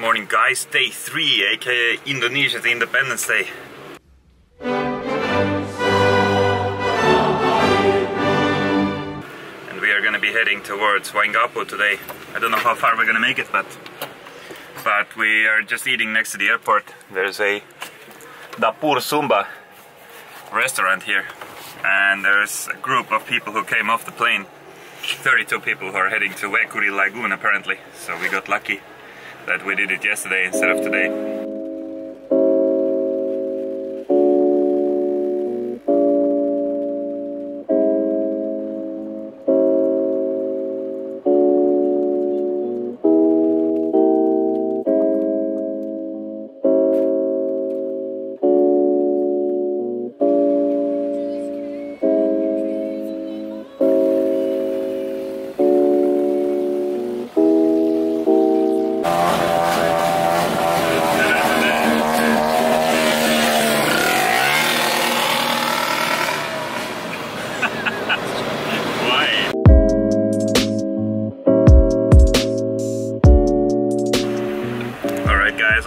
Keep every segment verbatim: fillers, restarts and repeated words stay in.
Morning guys, day three, aka Indonesia's Independence Day. And we are gonna be heading towards Waingapu today. I don't know how far we're gonna make it, but but we are just eating next to the airport. There's a Dapur Sumba restaurant here, and there's a group of people who came off the plane. thirty-two people who are heading to Wekuri Lagoon apparently, so we got lucky that we did it yesterday instead of today.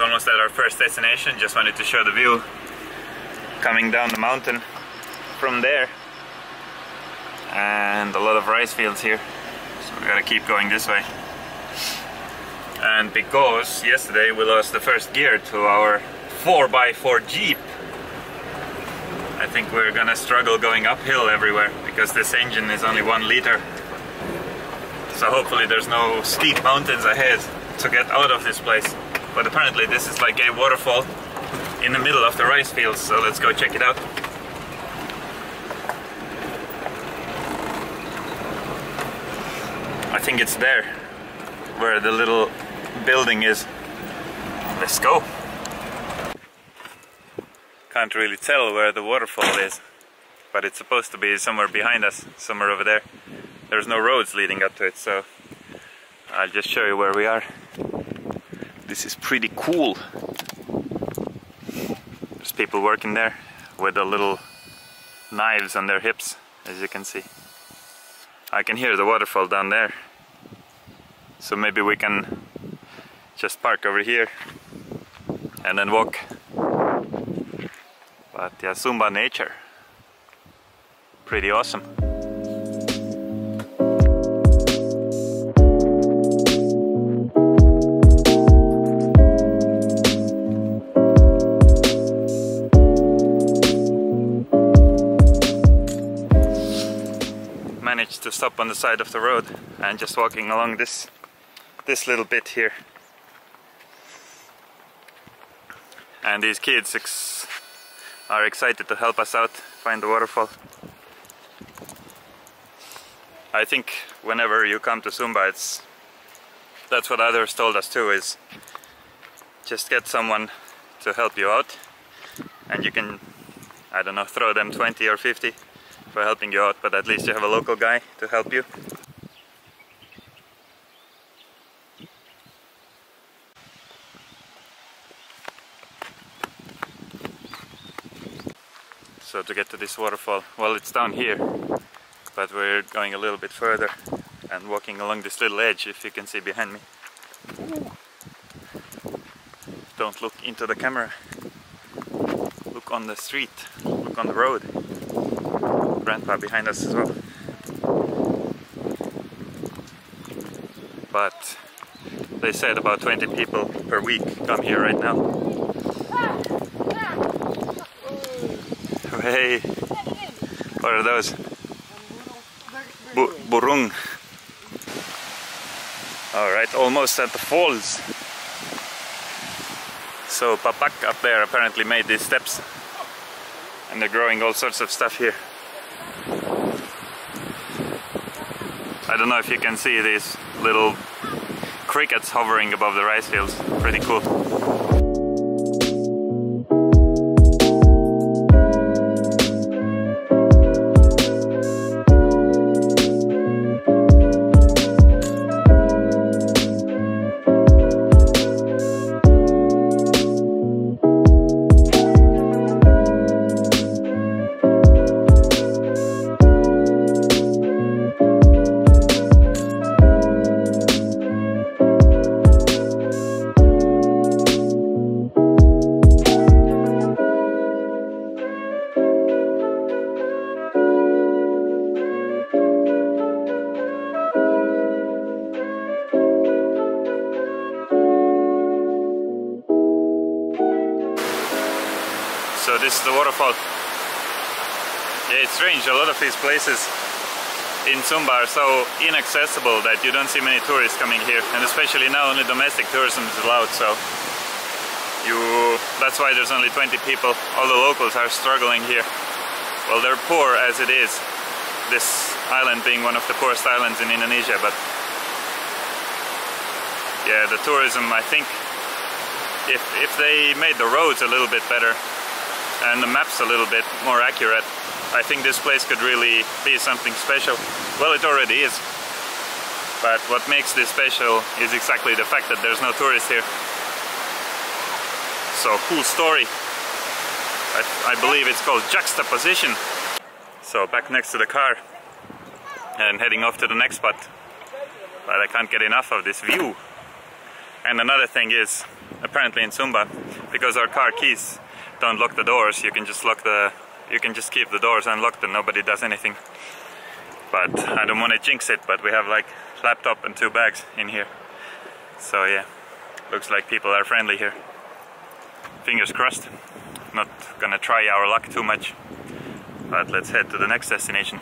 Almost at our first destination. Just wanted to show the view coming down the mountain from there, and a lot of rice fields here, so we gotta keep going this way. And because yesterday we lost the first gear to our four by four Jeep, I think we're gonna struggle going uphill everywhere because this engine is only one liter, so hopefully there's no steep mountains ahead to get out of this place. But apparently this is like a waterfall in the middle of the rice fields, so let's go check it out. I think it's there where the little building is. Let's go. Can't really tell where the waterfall is, but it's supposed to be somewhere behind us, somewhere over there. There's no roads leading up to it, so I'll just show you where we are. This is pretty cool. There's people working there with the little knives on their hips, as you can see. I can hear the waterfall down there. So maybe we can just park over here and then walk. But yeah, Sumba nature. Pretty awesome. To stop on the side of the road and just walking along this this little bit here. And these kids ex are excited to help us out find the waterfall. I think whenever you come to Sumba, it's that's what others told us too, is just get someone to help you out, and you can, I don't know, throw them twenty or fifty for helping you out, but at least you have a local guy to help you. So to get to this waterfall, well, it's down here, but we're going a little bit further and walking along this little edge, if you can see behind me. Don't look into the camera. Look on the street, look on the road. Grandpa behind us as well. But they said about twenty people per week come here right now. Oh, hey, what are those? Bu burung. Alright, almost at the falls. So Papak up there apparently made these steps, and they're growing all sorts of stuff here. I don't know if you can see these little crickets hovering above the rice fields. Pretty cool. So this is the waterfall. Yeah, it's strange, a lot of these places in Sumba are so inaccessible that you don't see many tourists coming here, and especially now only domestic tourism is allowed, so you that's why there's only twenty people. All the locals are struggling here. Well, they're poor as it is, this island being one of the poorest islands in Indonesia, but yeah, the tourism, I think if, if they made the roads a little bit better and the maps a little bit more accurate, I think this place could really be something special. Well, it already is. But what makes this special is exactly the fact that there's no tourists here. So, cool story. I, I believe it's called juxtaposition. So, back next to the car and heading off to the next spot. But I can't get enough of this view. And another thing is, apparently in Sumba, because our car keys don't lock the doors, you can just lock the You can just keep the doors unlocked and nobody does anything. But I don't want to jinx it, but we have like laptop and two bags in here. So yeah, looks like people are friendly here. Fingers crossed. Not gonna try our luck too much. But let's head to the next destination.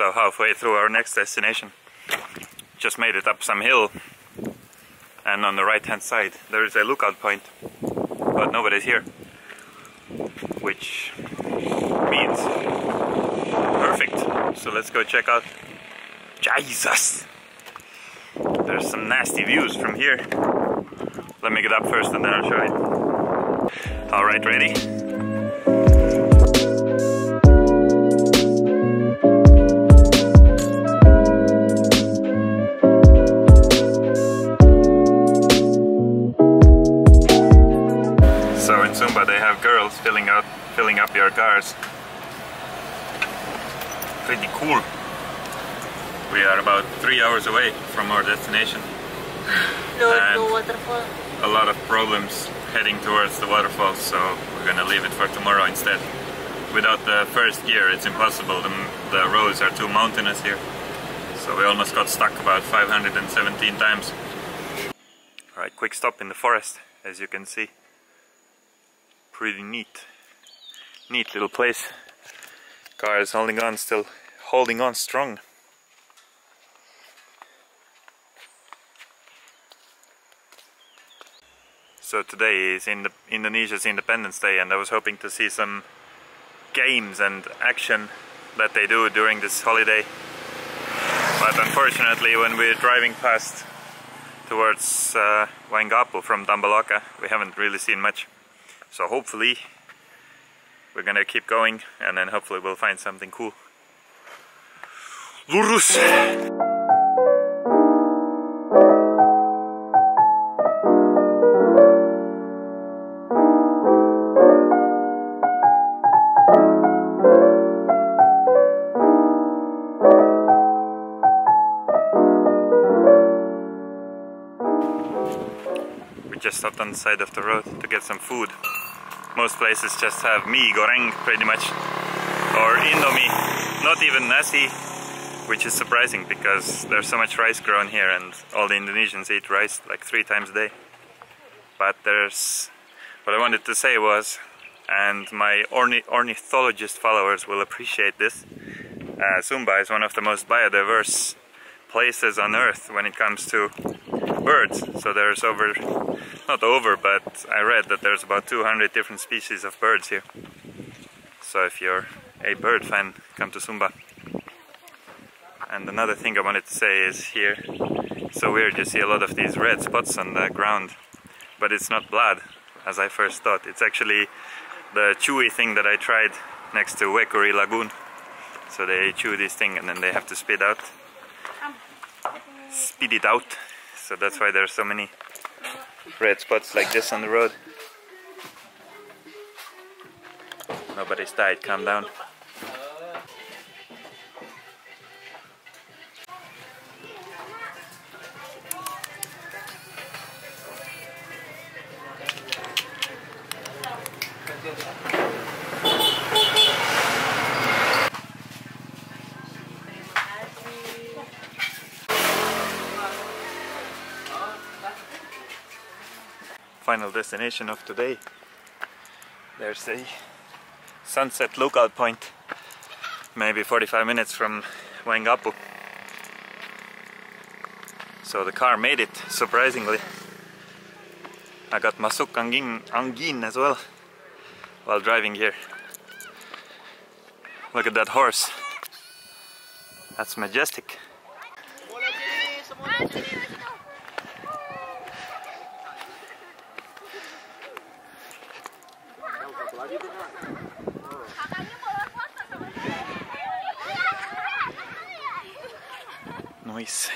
So halfway through our next destination, just made it up some hill, and on the right hand side there is a lookout point, but nobody's here, which means perfect. So let's go check out. Jesus! There's some nasty views from here. Let me get up first and then I'll show it. Alright, ready? Sumba, they have girls filling out, filling up your cars. Pretty cool. We are about three hours away from our destination. No, and no waterfall. A lot of problems heading towards the waterfall, so we're gonna leave it for tomorrow instead. Without the first gear, it's impossible. The, the roads are too mountainous here, so we almost got stuck about five hundred seventeen times. All right, quick stop in the forest, as you can see. Pretty neat, neat little place. Car is holding on, still holding on strong. So today is in the Indonesia's Independence Day, and I was hoping to see some games and action that they do during this holiday. But unfortunately, when we're driving past towards uh, Waingapu from Tambolaka, we haven't really seen much. So hopefully we're gonna keep going, and then hopefully we'll find something cool. Lurus! We just stopped on the side of the road to get some food. Most places just have mie goreng, pretty much, or indomie, not even nasi, which is surprising because there's so much rice grown here and all the Indonesians eat rice like three times a day. But there's... what I wanted to say was, and my orni ornithologist followers will appreciate this, uh, Sumba is one of the most biodiverse places on earth when it comes to birds. So there's over, not over, but I read that there's about two hundred different species of birds here. So if you're a bird fan, come to Sumba. And another thing I wanted to say is here, it's so weird, you see a lot of these red spots on the ground, but it's not blood, as I first thought. It's actually the chewy thing that I tried next to Wekuri Lagoon. So they chew this thing and then they have to spit out, spit it out. So that's why there's so many red spots like this on the road. Nobody's died, calm down. final destination of today. There's a sunset lookout point, maybe forty-five minutes from Waingapu. So the car made it, surprisingly. I got Masuk Angin, Angin as well while driving here. Look at that horse. That's majestic. Nice.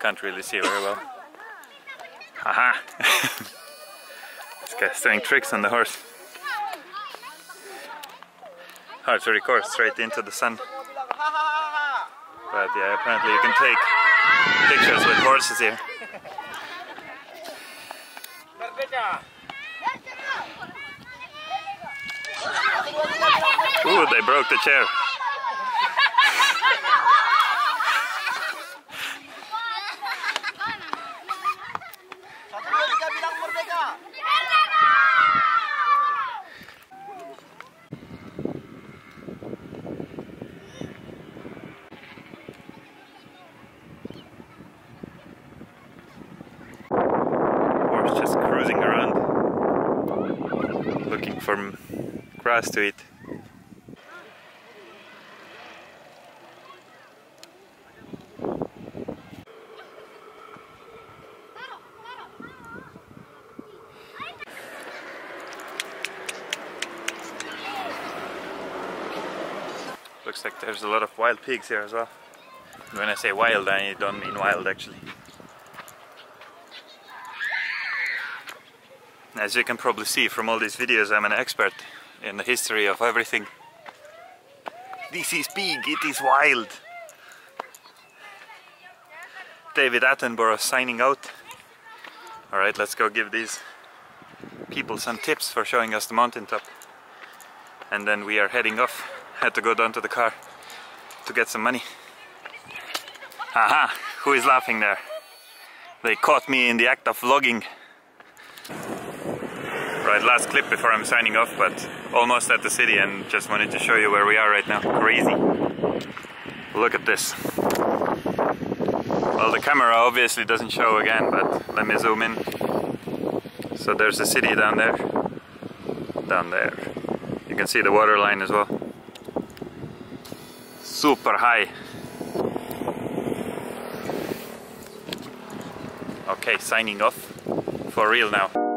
Can't really see very well. Haha! This guy's doing tricks on the horse. Hard to record straight into the sun. But yeah, apparently you can take pictures with horses here. Ooh, they broke the chair. From grass to it. Looks like there's a lot of wild pigs here as well. When I say wild, I don't mean wild actually. As you can probably see from all these videos, I'm an expert in the history of everything. This is pig, it is wild! David Attenborough signing out. Alright, let's go give these people some tips for showing us the mountain top. And then we are heading off. Had to go down to the car to get some money. Aha! Who is laughing there? They caught me in the act of vlogging. Right, last clip before I'm signing off, but almost at the city and just wanted to show you where we are right now. Crazy. Look at this. Well, the camera obviously doesn't show again, but let me zoom in. So there's the city down there. Down there. You can see the water line as well. Super high. Okay, signing off. For real now.